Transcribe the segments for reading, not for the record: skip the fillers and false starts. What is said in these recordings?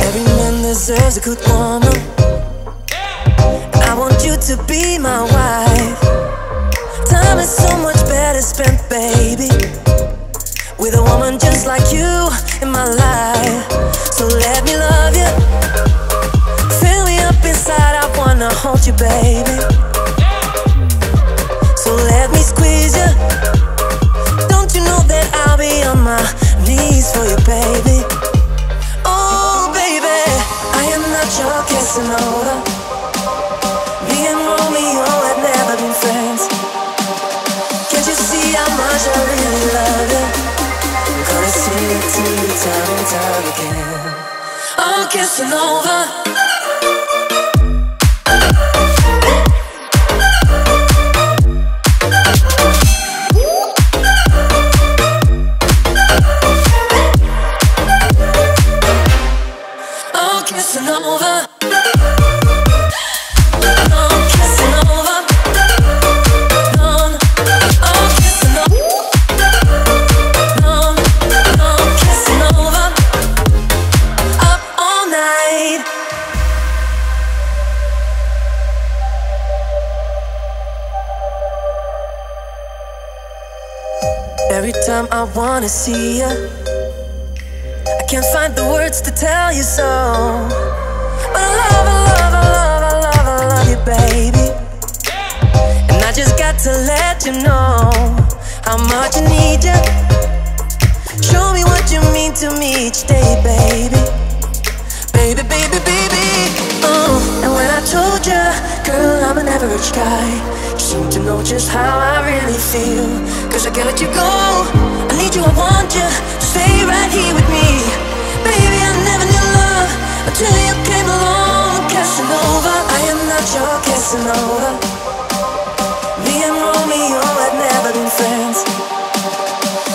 Every man deserves a good woman. I want you to be my wife. Time is so much better spent, baby, with a woman just like you in my life. So let me love you, fill me up inside, I wanna hold you, baby. So let me squeeze you, don't you know that I'll be on my knees for you, baby. Oh baby, I am not your Casanova. Me and Romeo had never been friends. Can't you see how much I really love you? Gonna see you time and time again. I'm Casanova. Every time I wanna see ya, I can't find the words to tell you so. But I love, I love, I love, I love, I love you, baby. And I just got to let you know how much I need ya. Show me what you mean to me each day, baby. Baby, baby, baby. Oh, and when I told ya, girl, I'm an average guy, seem to know just how I really feel. Cause I can't let you go, I need you, I want you to stay right here with me. Baby, I never knew love until you came along. Casanova, I am not your Casanova. Me and Romeo had never been friends.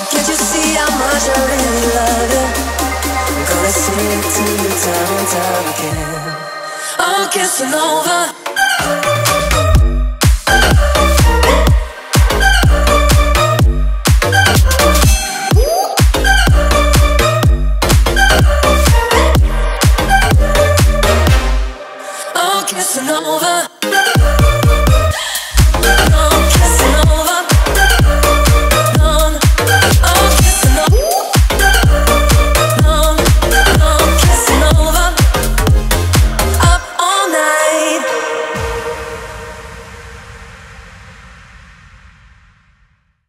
Can't you see how much I really love you? I'm gonna sing it to you time and time again. Oh Casanova. Casanova.